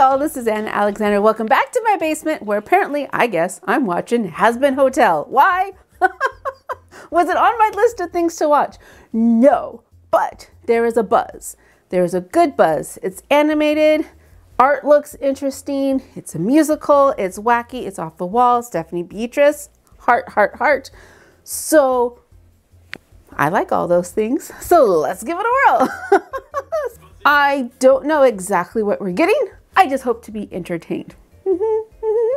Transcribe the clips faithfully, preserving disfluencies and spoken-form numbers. y'all, this is Anna Alexander. Welcome back to my basement where apparently, I guess, I'm watching Hazbin Hotel. Why? Was it on my list of things to watch? No, but there is a buzz. There is a good buzz. It's animated. Art looks interesting. It's a musical. It's wacky. It's off the wall. Stephanie Beatriz. Heart, heart, heart. So I like all those things. So let's give it a whirl. I don't know exactly what we're getting. I just hope to be entertained.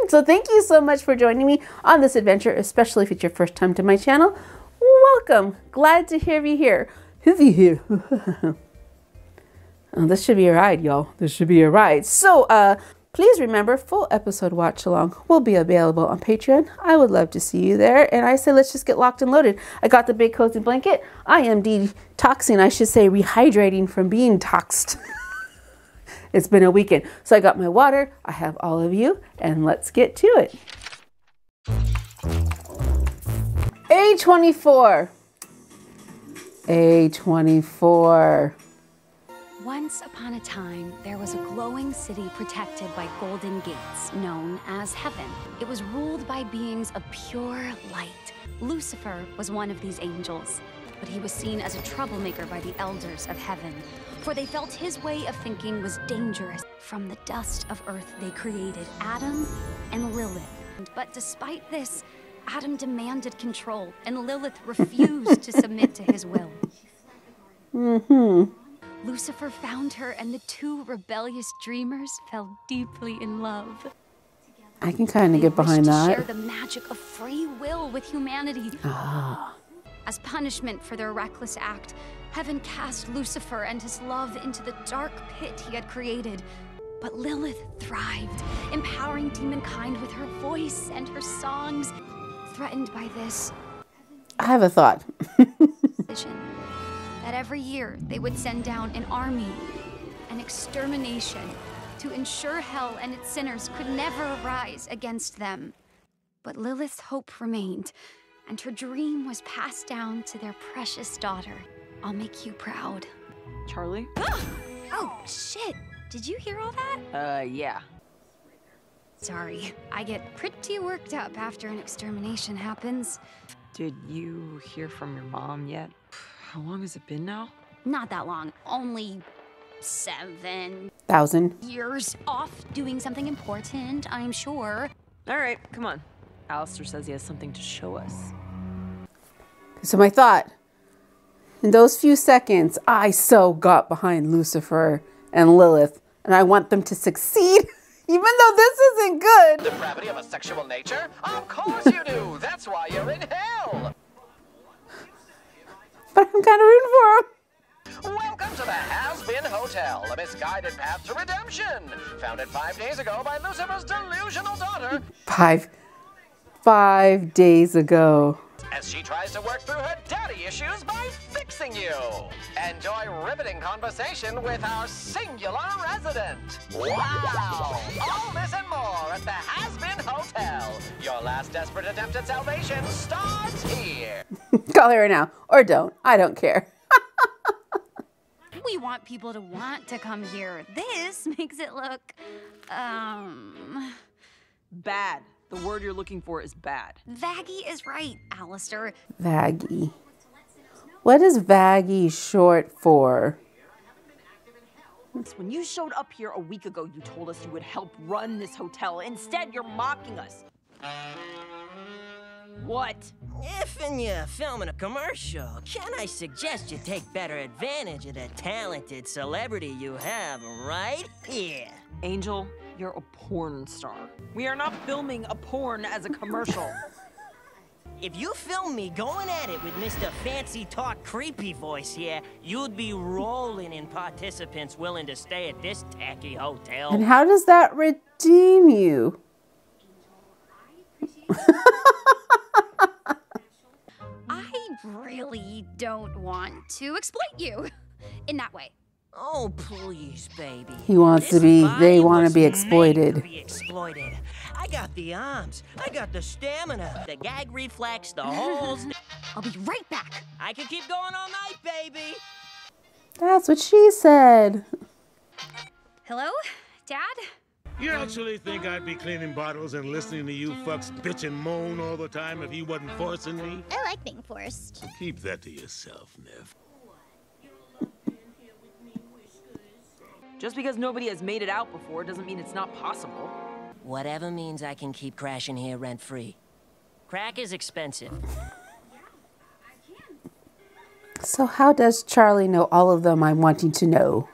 So thank you so much for joining me on this adventure, especially if it's your first time to my channel. Welcome. Glad to have you here. Have you here? Oh, this should be a ride, y'all. This should be a ride. So uh, please remember, full episode watch along will be available on Patreon. I would love to see you there. And I say, let's just get locked and loaded. I got the big cozy blanket. I am detoxing, I should say rehydrating from being toxed. It's been a weekend. So I got my water. I have all of you. And let's get to it. A twenty-four. A twenty-four. Once upon a time, there was a glowing city protected by golden gates known as heaven. It was ruled by beings of pure light. Lucifer was one of these angels, but he was seen as a troublemaker by the elders of heaven, for they felt his way of thinking was dangerous. From the dust of earth, they created Adam and Lilith. But despite this, Adam demanded control, and Lilith refused to submit to his will. Mm-hmm. Lucifer found her, and the two rebellious dreamers fell deeply in love. I can kind of get behind that. They wished to share the magic of free will with humanity. Ah. As punishment for their reckless act, heaven cast Lucifer and his love into the dark pit he had created. But Lilith thrived, empowering demonkind with her voice and her songs. Threatened by this, I have a thought. That every year they would send down an army, an extermination, to ensure hell and its sinners could never rise against them. But Lilith's hope remained, and her dream was passed down to their precious daughter. I'll make you proud. Charlie? Oh, shit. Did you hear all that? Uh, yeah. Sorry. I get pretty worked up after an extermination happens. Did you hear from your mom yet? How long has it been now? Not that long. Only seven thousand years off doing something important, I'm sure. All right, come on. Alastor says he has something to show us. So my thought, in those few seconds, I so got behind Lucifer and Lilith, and I want them to succeed. Even though this isn't good. Depravity of a sexual nature? Of course you do. That's why you're in hell. But I'm kind of rooting for him. Welcome to the Hazbin Hotel, a misguided path to redemption. Founded five days ago by Lucifer's delusional daughter. Five, five days ago. As she tries to work through her daddy issues by fixing you. Enjoy riveting conversation with our singular resident. Wow! All this and more at the Hazbin Hotel. Your last desperate attempt at salvation starts here. Call her now, or don't. I don't care. We want people to want to come here. This makes it look, um... bad. The word you're looking for is bad. Vaggie is right, Alastor. Vaggie. What is Vaggie short for? When you showed up here a week ago, you told us you would help run this hotel. Instead, you're mocking us. What? If and you're filming a commercial, can I suggest you take better advantage of the talented celebrity you have right here? Angel. You're a porn star. We are not filming a porn as a commercial. If you film me going at it with Mister Fancy Talk Creepy Voice here, you'd be rolling in participants willing to stay at this tacky hotel. And how does that redeem you? I really don't want to exploit you in that way. Oh, please, baby. He wants this to be, they want to be exploited. To be exploited. I got the arms. I got the stamina. The gag reflex, the holes. I'll be right back. I can keep going all night, baby. That's what she said. Hello, Dad? You actually think I'd be cleaning bottles and listening to you fucks bitch and moan all the time if you wasn't forcing me? I like being forced. Keep that to yourself, Niff. Just because nobody has made it out before doesn't mean it's not possible. Whatever means I can keep crashing here rent-free. Crack is expensive. So how does Charlie know all of them I'm wanting to know?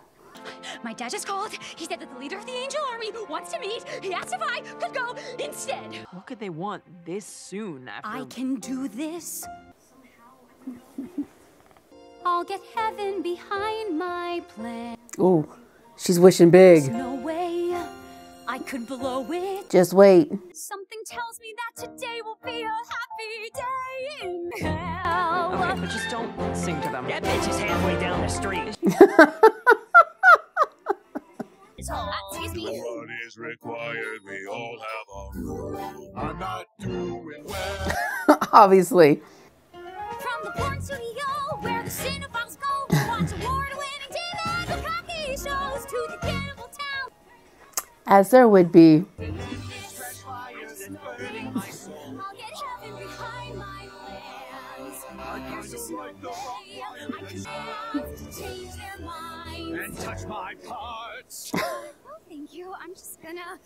My dad just called. He said that the leader of the Angel Army wants to meet. He asked if I could go instead. What could they want this soon after? I can do this. I'll get heaven behind my plan. Ooh, she's wishing big. There's no way I could blow it. Just wait. Something tells me that today will be a happy day in hell. Okay, but just don't sing to them. That bitch is halfway down the street. What is required, we all have our I'm not doing well. Obviously. From the porn studio where the cinephiles go to watch award-winning T V and cocky shows to the cannibal town. As there would be. And touch my parts. Oh, thank you. I'm just gonna.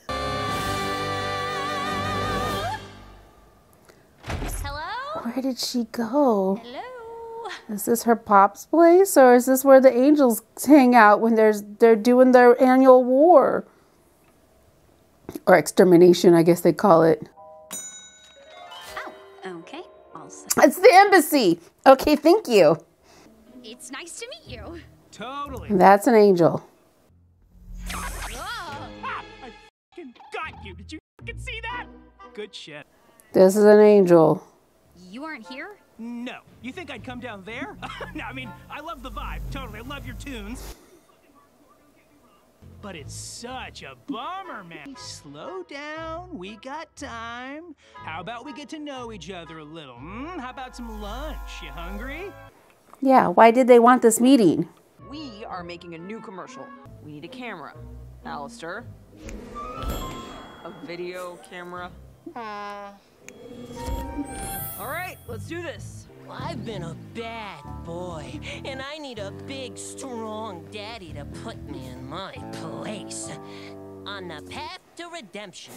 Hello? Where did she go? Hello? Is this her pop's place, or is this where the Angels hang out when there's they're doing their annual war? Or extermination, I guess they call it. Oh, okay. Also. It's the embassy. Okay, thank you. It's nice to meet you. Totally. That's an angel. Ah, I fucking got you. Did you fucking see that? Good shit. This is an angel. You aren't here? No. You think I'd come down there? No, I mean, I love the vibe. Totally. I love your tunes. But it's such a bummer, man. Slow down. We got time. How about we get to know each other a little? Mm? How about some lunch? You hungry? Yeah, why did they want this meeting? We are making a new commercial. We need a camera. Alastor. A video camera. Uh. All right, let's do this. I've been a bad boy, and I need a big, strong daddy to put me in my place. On the path to redemption.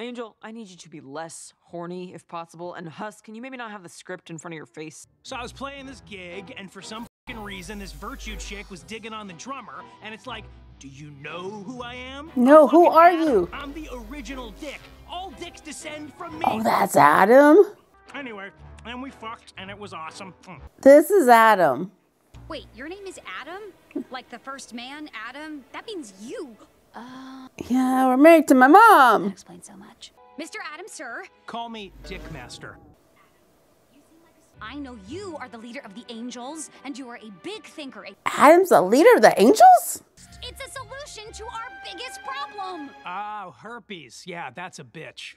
Angel, I need you to be less horny, if possible. And Hus, can you maybe not have the script in front of your face? So I was playing this gig, and for some fucking reason, this Virtue chick was digging on the drummer, and it's like, do you know who I am? No, I'm who are Adam. You? I'm the original dick. All dicks descend from me. Oh, that's Adam? Anyway, and we fucked, and it was awesome. Mm. This is Adam. Wait, your name is Adam? Like the first man, Adam? That means you. Uh, yeah, we're married to my mom. That explains so much. Mister Adam, sir. Call me Dickmaster. I know you are the leader of the Angels, and you are a big thinker. Adam's the leader of the Angels? It's a solution to our biggest problem. Oh, herpes. Yeah, that's a bitch.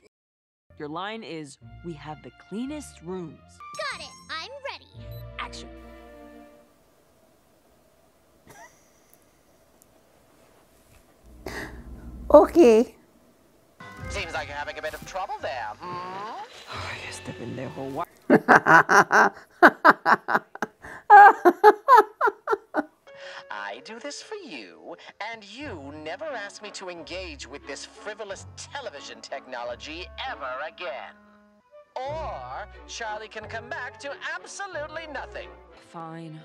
Your line is, we have the cleanest rooms. Got it. I'm ready. Action. Okay. Seems like you're having a bit of trouble there. Mm-hmm. Oh, I guess they've been there for a while. I do this for you, and you never ask me to engage with this frivolous television technology ever again. Or Charlie can come back to absolutely nothing. Fine.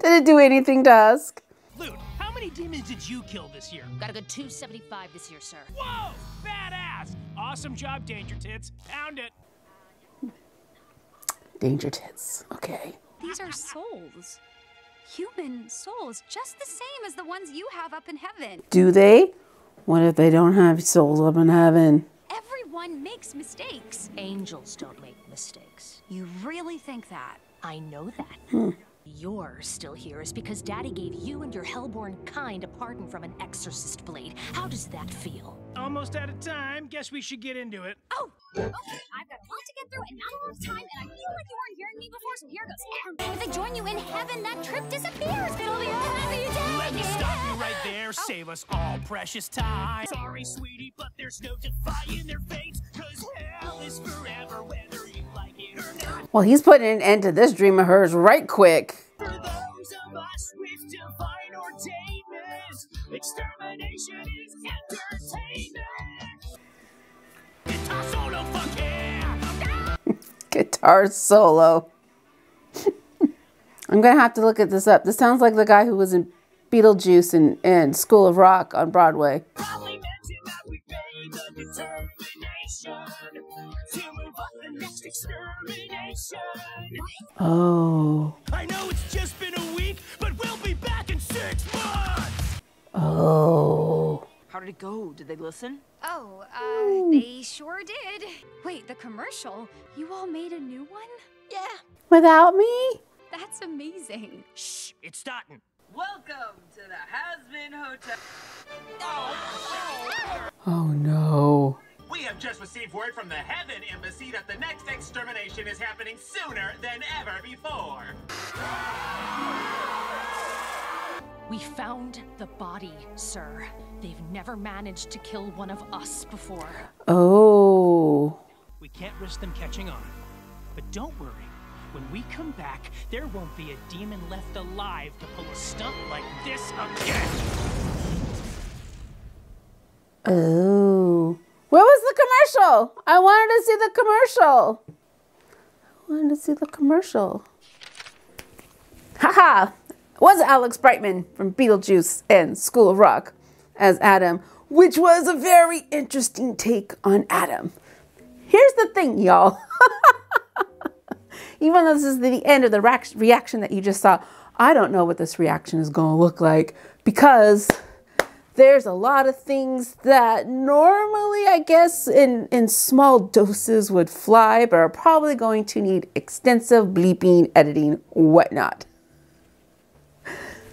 Did it do anything to ask? Lude, how many demons did you kill this year? Got a good two seventy-five this year, sir. Whoa! Badass! Awesome job, Danger Tits. Pound it. Danger Tits. Okay. These are souls. Human souls. Just the same as the ones you have up in heaven. Do they? What if they don't have souls up in heaven? Everyone makes mistakes. Angels don't make mistakes. You really think that? I know that. Hmm. You're still here is because Daddy gave you and your hellborn kind a pardon from an exorcist blade. How does that feel? Almost out of time. Guess we should get into it. Oh! Okay, I've got a lot to get through and not a lot of time, and I feel like you weren't hearing me before, so here goes. If they join you in heaven, that trip disappears. It'll be all over you, Daddy. Let me stop you right there. Oh. Save us all precious time. Sorry, sweetie, but there's no defying their fate, cause hell is forever, whether you like it or not. Well, he's putting an end to this dream of hers right quick. For those of us with divine ordainment, extermination is entertainment. Guitar solo, fuck yeah! Guitar solo. I'm gonna have to look at this up. This sounds like the guy who was in Beetlejuice and, and School of Rock on Broadway. Probably mentioned that we made the determination to move on the next extermination. Oh. I know it's just been a week, but we'll be back in six months. Oh. How did it go? Did they listen? Oh, uh, Ooh. They sure did. Wait, the commercial? You all made a new one? Yeah. Without me? That's amazing. Shh, it's starting. Welcome to the Hazbin Hotel. Oh. Oh, no. We have just received word from the Heaven Embassy that the next extermination is happening sooner than ever before. We found the body, sir. They've never managed to kill one of us before. Oh. We can't risk them catching on. But don't worry. When we come back, there won't be a demon left alive to pull a stunt like this again. Oh. Where was the commercial? I wanted to see the commercial. I wanted to see the commercial. Haha. Was Alex Brightman from Beetlejuice and School of Rock as Adam, which was a very interesting take on Adam. Here's the thing, y'all. Even though this is the end of the reaction that you just saw, I don't know what this reaction is going to look like because there's a lot of things that normally, I guess, in, in small doses would fly, but are probably going to need extensive bleeping, editing, whatnot.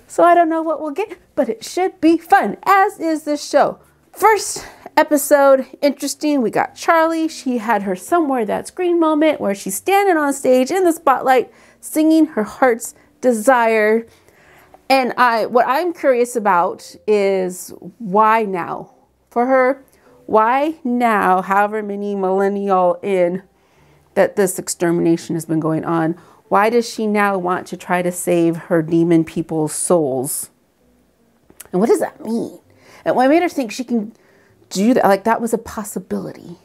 So I don't know what we'll get, but it should be fun, as is this show. First episode, interesting. We got Charlie. She had her somewhere that's green moment where she's standing on stage in the spotlight, singing her heart's desire. And I, what I'm curious about is why now? For her, why now, however many millennial in that this extermination has been going on? Why does she now want to try to save her demon people's souls? And what does that mean? And what made her think she can do that? Like that was a possibility.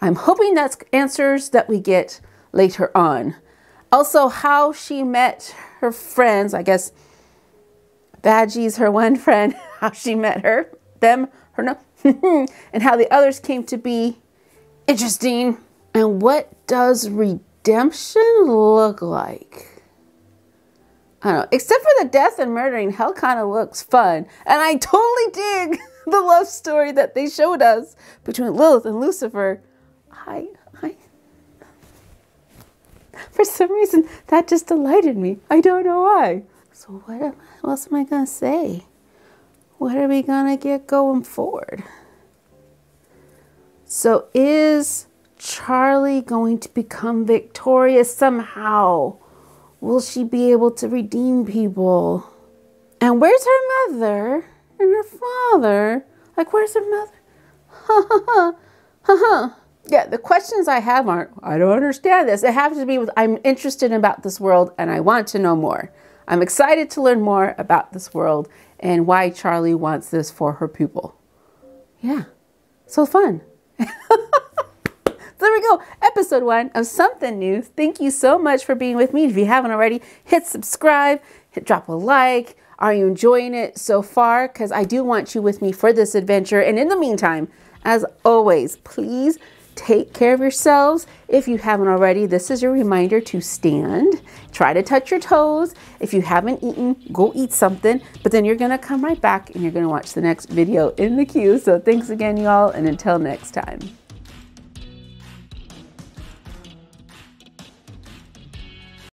I'm hoping that's answers that we get later on. Also, how she met her friends, I guess Vaggie's her one friend, how she met her, them, her no, and how the others came to be. Interesting. And what does redemption? Redemption look like? I don't know. Except for the death and murdering, hell kind of looks fun. And I totally dig the love story that they showed us between Lilith and Lucifer. I, I, for some reason, that just delighted me. I don't know why. So what, am, what else am I going to say? What are we going to get going forward? So is Charlie going to become victorious somehow? Will she be able to redeem people? And where's her mother and her father? Like, where's her mother? Ha ha ha. Ha ha. Yeah, the questions I have aren't, I don't understand this. It has to be with, I'm interested about this world and I want to know more. I'm excited to learn more about this world and why Charlie wants this for her pupil. Yeah, so fun. There we go, episode one of Something New. Thank you so much for being with me. If you haven't already, hit subscribe, hit drop a like. Are you enjoying it so far? Because I do want you with me for this adventure. And in the meantime, as always, please take care of yourselves. If you haven't already, this is your reminder to stand, try to touch your toes. If you haven't eaten, go eat something, but then you're gonna come right back and you're gonna watch the next video in the queue. So thanks again, y'all, and until next time.